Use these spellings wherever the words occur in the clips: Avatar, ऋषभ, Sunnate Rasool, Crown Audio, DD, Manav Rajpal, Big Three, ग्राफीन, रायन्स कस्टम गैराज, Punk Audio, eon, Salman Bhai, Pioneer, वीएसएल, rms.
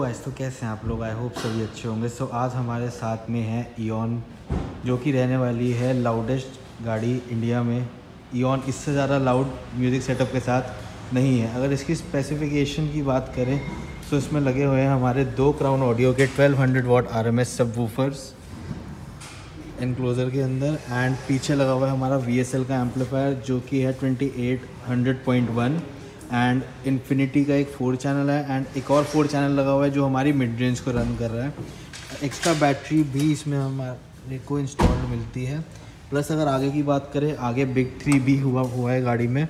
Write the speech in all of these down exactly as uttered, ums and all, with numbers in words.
Guys तो कैसे हैं आप लोग, आई होप सभी अच्छे होंगे। सो so, आज हमारे साथ में है इयोन, जो कि रहने वाली है लाउडेस्ट गाड़ी इंडिया में। इयोन इससे ज़्यादा लाउड म्यूज़िक सेटअप के साथ नहीं है। अगर इसकी स्पेसिफिकेशन की बात करें तो इसमें लगे हुए हैं हमारे दो क्राउन ऑडियो के twelve hundred watt RMS subwoofers enclosure के अंदर, एंड पीछे लगा हुआ है हमारा वीएसएल का एम्पलीफायर जो कि है twenty eight hundred point one, and infinity का एक फोर चैनल है, एंड एक और फोर चैनल लगा हुआ है जो हमारी मिड रेंज को रन कर रहा है। एक्स्ट्रा बैटरी भी इसमें हमारे को इंस्टॉल्ड मिलती है। प्लस अगर आगे की बात करें, आगे बिग थ्री भी हुआ हुआ है गाड़ी में।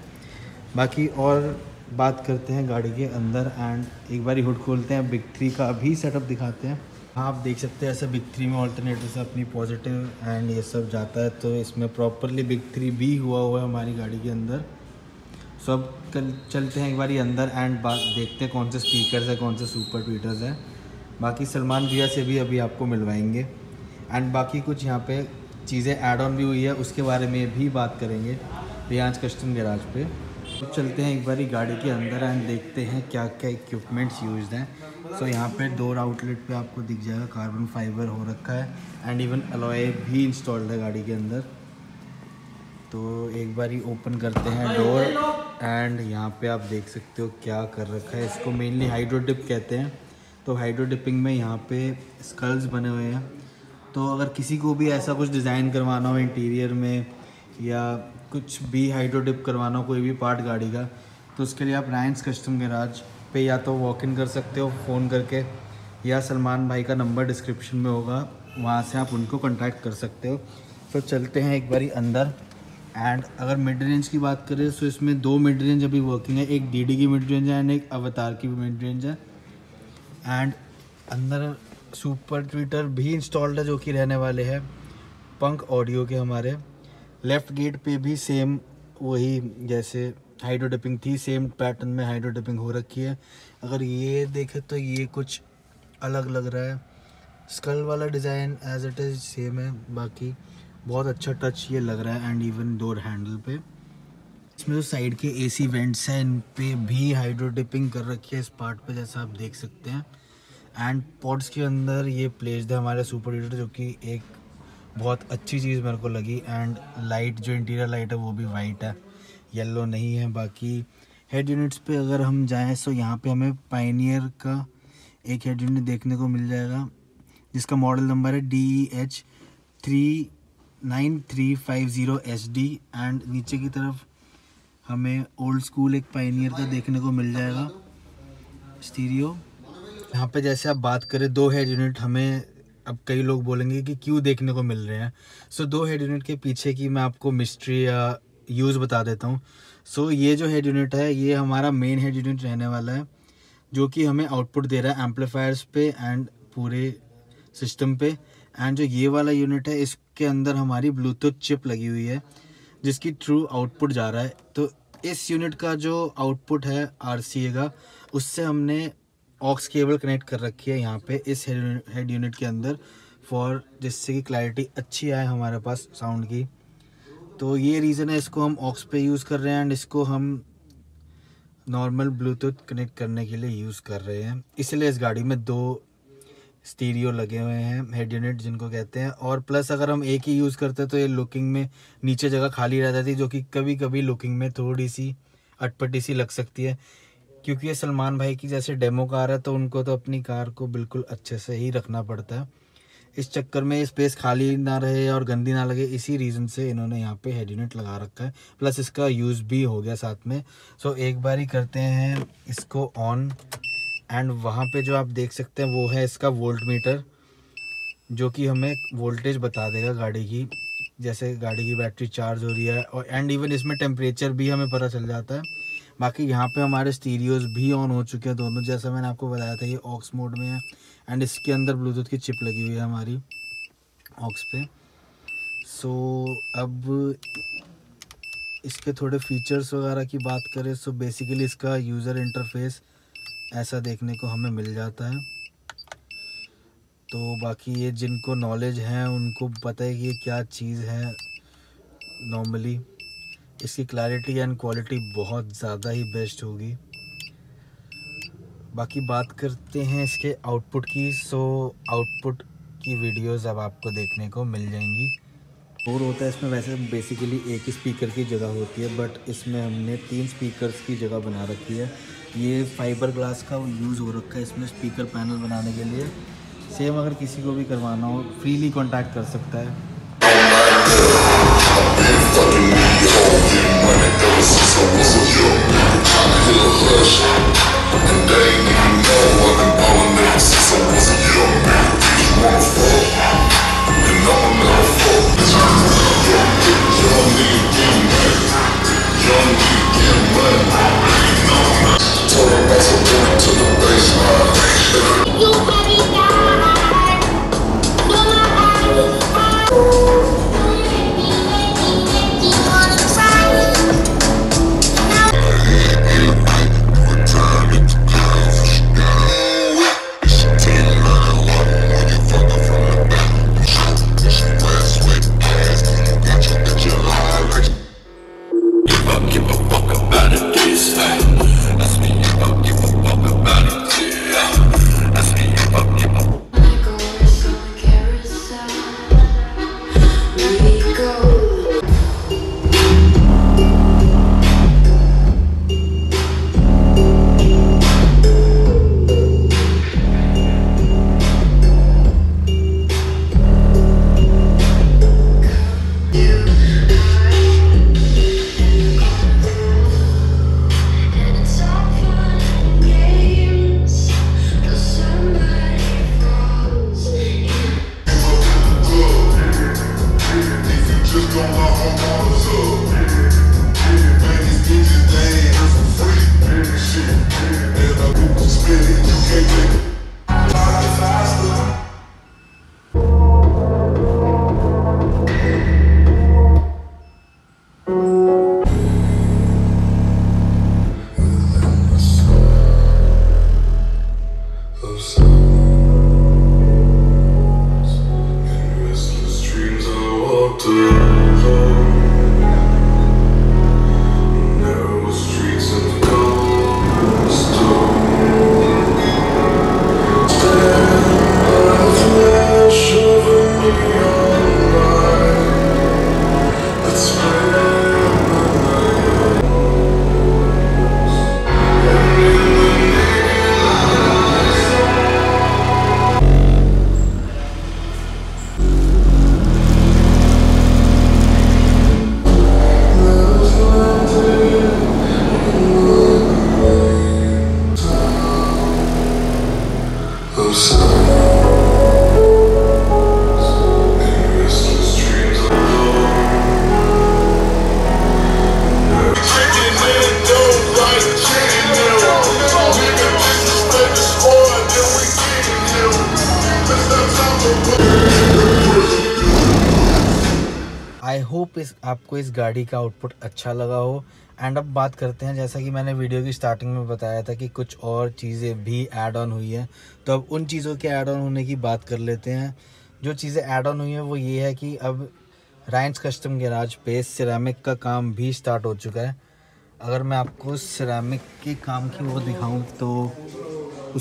बाकी और बात करते हैं गाड़ी के अंदर, एंड एक बार हुड खोलते हैं, बिग थ्री का भी सेटअप दिखाते हैं। हाँ, आप देख सकते हैं ऐसे बिग थ्री में ऑल्टरनेटर से अपनी पॉजिटिव एंड ये सब जाता है, तो इसमें प्रॉपरली बिग थ्री भी हुआ हुआ है हमारी गाड़ी के अंदर। सो अब कल चलते हैं एक बार अंदर एंड बात देखते हैं कौन से स्पीकर्स है, कौन से सुपर ट्वीटर्स हैं। बाकी सलमान भैया से भी अभी आपको मिलवाएंगे, एंड बाकी कुछ यहाँ पे चीज़ें ऐड ऑन भी हुई है उसके बारे में भी बात करेंगे रियांज कस्टम गैराज पे। अब चलते हैं एक बार गाड़ी के अंदर एंड देखते हैं क्या क्या इक्विपमेंट्स यूज हैं। सो यहाँ पर डोर आउटलेट पर आपको दिख जाएगा कार्बन फाइबर हो रखा है, एंड इवन अलॉय भी इंस्टॉल्ड है गाड़ी के अंदर। तो एक बार ही ओपन करते हैं डोर, एंड यहाँ पे आप देख सकते हो क्या कर रखा है। इसको मेनली हाइड्रो डिप कहते हैं। तो हाइड्रो डिपिंग में यहाँ पे स्कल्स बने हुए हैं। तो अगर किसी को भी ऐसा कुछ डिज़ाइन करवाना हो इंटीरियर में, या कुछ भी हाइड्रो डिप करवाना हो कोई भी पार्ट गाड़ी का, तो उसके लिए आप रायन्स कस्टम गैराज पे या तो वॉक इन कर सकते हो फ़ोन करके, या सलमान भाई का नंबर डिस्क्रिप्शन में होगा, वहाँ से आप उनको कॉन्टैक्ट कर सकते हो। तो चलते हैं एक बार अंदर। एंड अगर मिड रेंज की बात करें तो इसमें दो मिड रेंज अभी वर्किंग है, एक डीडी की मिड रेंज है एंड एक अवतार की भी मिड रेंज है। एंड अंदर सुपर ट्विटर भी इंस्टॉल्ड है जो कि रहने वाले हैं पंक ऑडियो के। हमारे लेफ़्ट गेट पे भी सेम वही जैसे हाइड्रो डिपिंग थी, सेम पैटर्न में हाइड्रो डिपिंग हो रखी है। अगर ये देखें तो ये कुछ अलग लग रहा है, स्कल वाला design as it is same है, बाकी बहुत अच्छा टच ये लग रहा है। एंड इवन डोर हैंडल पे इसमें जो तो साइड के एसी वेंट्स हैं इन पे भी हाइड्रो डिपिंग कर रखी है इस पार्ट पे, जैसा आप देख सकते हैं। एंड पॉड्स के अंदर ये प्लेस्ड है हमारे सुपर हीटर, जो कि एक बहुत अच्छी चीज़ मेरे को लगी। एंड लाइट जो इंटीरियर लाइट है वो भी वाइट है, येलो नहीं है। बाकी हेड यूनिट्स पे अगर हम जाएँ तो यहाँ पर हमें पायनियर का एक हेड यूनिट देखने को मिल जाएगा, जिसका मॉडल नंबर है D E H three nine three five zero S D, and नीचे की तरफ हमें ओल्ड स्कूल एक पायनियर का देखने को मिल जाएगा स्टीरियो। यहाँ पे जैसे आप बात करें दो हेड यूनिट, हमें अब कई लोग बोलेंगे कि क्यों देखने को मिल रहे हैं। सो so, दो हेड यूनिट के पीछे की मैं आपको मिस्ट्री या यूज़ बता देता हूँ। सो so, ये जो हेड यूनिट है ये हमारा मेन हेड यूनिट रहने वाला है, जो कि हमें आउटपुट दे रहा है एम्पलीफायर्स पे एंड पूरे सिस्टम पे। एंड जो ये वाला यूनिट है इसके अंदर हमारी ब्लूटूथ चिप लगी हुई है, जिसकी थ्रू आउटपुट जा रहा है। तो इस यूनिट का जो आउटपुट है आरसीए का, उससे हमने ऑक्स केबल कनेक्ट कर रखी है यहाँ पे इस हेड यूनिट के अंदर, फॉर जिससे कि क्लैरिटी अच्छी आए हमारे पास साउंड की। तो ये रीज़न है इसको हम ऑक्स पे यूज़ कर रहे हैं, एंड इसको हम नॉर्मल ब्लूटूथ कनेक्ट करने के लिए यूज़ कर रहे हैं। इसलिए इस गाड़ी में दो स्टीरियो लगे हुए हैं हेड यूनिट, जिनको कहते हैं। और प्लस अगर हम एक ही यूज़ करते तो ये लुकिंग में नीचे जगह खाली रह जाती, जो कि कभी कभी लुकिंग में थोड़ी सी अटपटी सी लग सकती है, क्योंकि ये सलमान भाई की जैसे डेमो कार है तो उनको तो अपनी कार को बिल्कुल अच्छे से ही रखना पड़ता है। इस चक्कर में स्पेस खाली ना रहे और गंदी ना लगे, इसी रीज़न से इन्होंने यहाँ पे हेड यूनिट लगा रखा है। प्लस इसका यूज़ भी हो गया साथ में। सो एक बार ही करते हैं इसको ऑन, एंड वहाँ पे जो आप देख सकते हैं वो है इसका वोल्ट मीटर, जो कि हमें वोल्टेज बता देगा गाड़ी की, जैसे गाड़ी की बैटरी चार्ज हो रही है। और एंड इवन इसमें टेम्परेचर भी हमें पता चल जाता है। बाकी यहाँ पे हमारे स्टीरियोज़ भी ऑन हो चुके हैं दोनों, जैसा मैंने आपको बताया था ये ऑक्स मोड में है, एंड इसके अंदर ब्लूटूथ की चिप लगी हुई है हमारी ऑक्स पे। सो अब इसके थोड़े फीचर्स वगैरह की बात करें, सो बेसिकली इसका यूज़र इंटरफेस ऐसा देखने को हमें मिल जाता है। तो बाकी ये जिनको नॉलेज है उनको पता है कि ये क्या चीज़ है नॉर्मली। इसकी क्लैरिटी एंड क्वालिटी बहुत ज़्यादा ही बेस्ट होगी। बाकी बात करते हैं इसके आउटपुट की। सो आउटपुट की वीडियोस अब आपको देखने को मिल जाएंगी। और होता है इसमें वैसे बेसिकली एक ही स्पीकर की जगह होती है, बट इसमें हमने तीन स्पीकर्स की जगह बना रखी है। ये फाइबर ग्लास का यूज़ हो रखा है इसमें स्पीकर पैनल बनाने के लिए। सेम अगर किसी को भी करवाना हो फ्रीली कॉन्टैक्ट कर सकता है। आई होप इस आपको इस गाड़ी का आउटपुट अच्छा लगा हो। एंड अब बात करते हैं, जैसा कि मैंने वीडियो की स्टार्टिंग में बताया था कि कुछ और चीज़ें भी ऐड ऑन हुई हैं, तो अब उन चीज़ों के ऐड ऑन होने की बात कर लेते हैं। जो चीज़ें ऐड ऑन हुई हैं वो ये है कि अब रायन्स कस्टम गैराज पे सिरेमिक का काम भी स्टार्ट हो चुका है। अगर मैं आपको सिरेमिक के काम की वो दिखाऊँ तो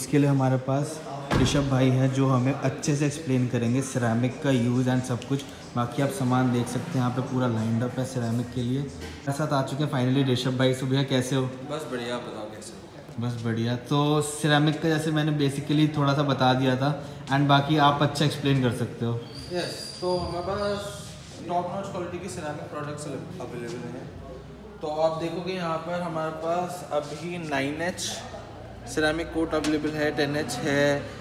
उसके लिए हमारे पास ऋषभ भाई हैं जो हमें अच्छे से एक्सप्लेन करेंगे सिरेमिक का यूज़ एंड सब कुछ। बाकी आप सामान देख सकते हैं यहाँ पे पूरा लाइंड अप है सिरेमिक के लिए। मेरे साथ आ चुके हैं फाइनली ऋषभ भाई। सो भैया कैसे हो? बस बढ़िया, बताओ कैसे हो? बस बढ़िया। तो सिरेमिक का जैसे मैंने बेसिकली थोड़ा सा बता दिया था, एंड बाकी आप अच्छा एक्सप्लेन कर सकते हो। यस, तो हमारे पास टॉप नॉच क्वालिटी की सिरेमिक प्रोडक्ट्स अवेलेबल हैं। तो आप देखोगे यहाँ पर हमारे पास अभी nine H ceramic coat available है, टेन एच है,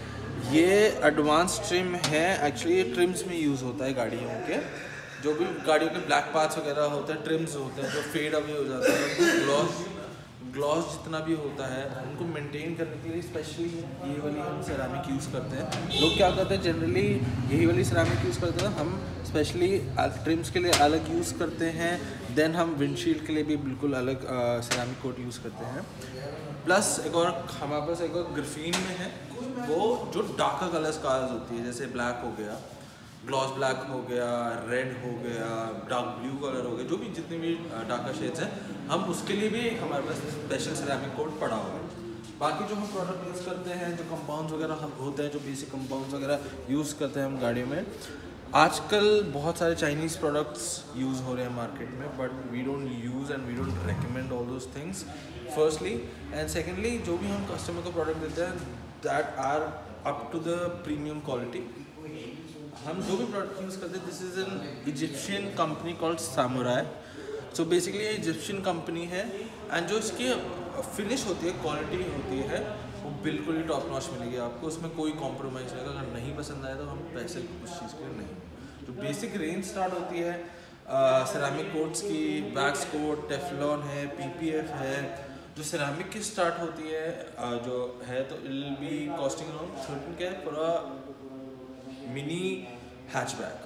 ये एडवांस ट्रिम है। एक्चुअली ये ट्रिम्स में यूज़ होता है गाड़ियों के, जो भी गाड़ियों के ब्लैक पार्ट्स वगैरह होते हैं, ट्रिम्स होते हैं जो फेड अवे हो जाते हैं। ग्लॉस ग्लॉस जितना भी होता है उनको मेंटेन करने के लिए स्पेशली ये वाली हम सिरेमिक यूज़ करते हैं। लोग क्या करते हैं जनरली यही वाली सिरेमिक यूज़ करते हैं, हम स्पेशली ट्रिम्स के लिए अलग यूज़ करते हैं। देन हम विंडशील्ड के लिए भी बिल्कुल अलग सिरेमिक कोट यूज़ करते हैं। प्लस एक और हमारे पास एक और ग्राफीन में है, वो जो डार्क कलर्स कार्स होती है, जैसे ब्लैक हो गया, ग्लॉस ब्लैक हो गया, रेड हो गया, डार्क ब्लू कलर हो गया, जो भी जितने भी डार्क शेड्स हैं, हम उसके लिए भी हमारे पास स्पेशल सिरेमिक कोट पड़ा हुआ है। बाकी जो हम प्रोडक्ट यूज़ करते हैं, जो कंपाउंड्स वगैरह हम होते हैं, जो बेसिक कंपाउंड्स वगैरह यूज़ करते हैं हम गाड़ी में, आजकल बहुत सारे चाइनीज़ प्रोडक्ट्स यूज़ हो रहे हैं मार्केट में, but we don't use and we don't recommend all those things firstly, and secondly जो भी हम कस्टमर को प्रोडक्ट देते हैं that are up to the premium quality. हम जो भी प्रोडक्ट यूज़ करते हैं, this is an Egyptian company called Samurai. So basically ये इजिप्शियन कंपनी है, एंड जो इसकी फिनिश होती है, क्वालिटी होती है, वो बिल्कुल ही टॉप नॉच मिलेगी आपको, उसमें कोई कॉम्प्रोमाइज़ नहीं होगा। अगर नहीं पसंद आए तो हम पैसे उस चीज़ के लिए नहीं। जो बेसिक रेंज स्टार्ट होती है सिरामिक कोट्स की, बैक्स कोट, टेफलॉन है, पी पी एफ है, जो सिरामिक की स्टार्ट होती है uh, जो है, तो it will be costing around thirteen K पूरा mini hatchback,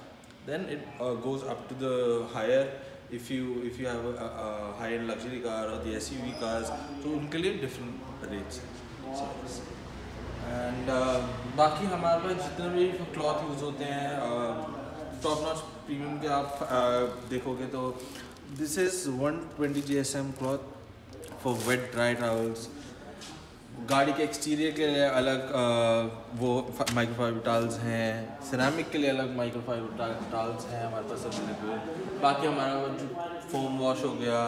then it uh, goes up to the higher, if you if you have a, a high end luxury car or the S U V cars, तो उनके लिए different rates है। and uh, बाकी हमारे पास जितने भी cloth use होते हैं टॉप नॉच प्रीमियम के, आप uh, देखोगे तो this is one twenty G S M cloth for wet dry towels। गाड़ी के एक्सटीरियर के लिए अलग आ, वो माइक्रोफाइबर टाल्स हैं, सिरामिक के लिए अलग माइक्रोफाइबर टाल्स हैं हमारे पास अवेलेबल। बाकी हमारा जो फोम वॉश हो गया,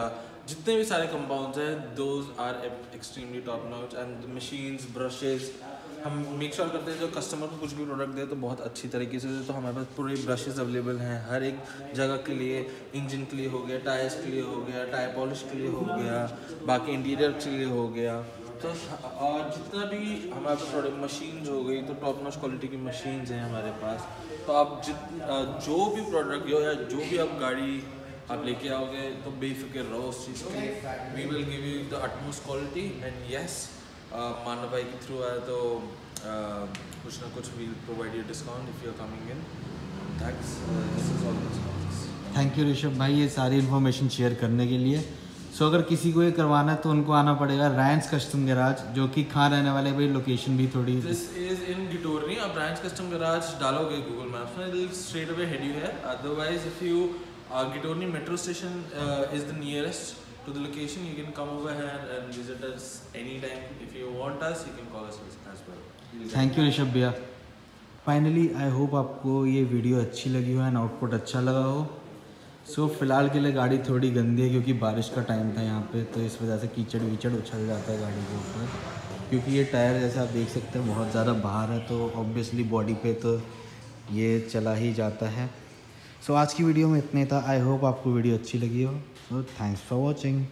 जितने भी सारे कंपाउंड्स हैं, those are extremely top notch, and machines, brushes, हम मेक श्योर करते हैं जो कस्टमर को कुछ भी प्रोडक्ट दे तो बहुत अच्छी तरीके से दे। तो हमारे पास पूरे ब्रशेज़ अवेलेबल हैं हर एक जगह के लिए, इंजन के लिए हो गया, टायर्स के लिए हो गया, टायर पॉलिश के लिए हो गया, बाकी इंटीरियर के लिए हो गया। तो और जितना भी हमारे पास प्रोडक्ट, मशीन्स हो गई, तो टॉप नॉच क्वालिटी की मशीन्स हैं हमारे पास। तो आप जित जो भी प्रोडक्ट हो या जो भी आप गाड़ी आप लेके आओगे तो बेफिक्र रहो उस चीज़ की। We will give you the utmost quality, and yes Manav भाई के थ्रू आया तो uh, कुछ ना कुछ we provide you discount if you are coming in. Thanks, this is all. Thank you ऋषभ भाई ये सारी इन्फॉर्मेशन शेयर करने के लिए। सो so, अगर किसी को ये करवाना है तो उनको आना पड़ेगा रायन्स कस्टम गैराज, जो कि कहाँ रहने वाले भाई, लोकेशन भी थोड़ी। This is in Ghitorni. आप रायन्स कस्टम गैराज डालोगे गूगल मैप्स में, स्ट्रेट अवे हेड यू है। Otherwise if you Ghitorni metro station is the nearest to the location, you can come over here and visit us any time. If you want us, you can call us as well. Thank you ऋषभ भैया। Finally I hope आपको ये video अच्छी लगी हो and output अच्छा लगा हो। सो so, फ़िलहाल के लिए गाड़ी थोड़ी गंदी है क्योंकि बारिश का टाइम था यहाँ पे, तो इस वजह से कीचड़ वीचड़ उछल जाता है गाड़ी के ऊपर, क्योंकि ये टायर जैसे आप देख सकते हैं बहुत ज़्यादा बाहर है, तो ऑब्वियसली बॉडी पे तो ये चला ही जाता है। सो so, आज की वीडियो में इतने था। आई होप आपको वीडियो अच्छी लगी हो। So thanks for watching.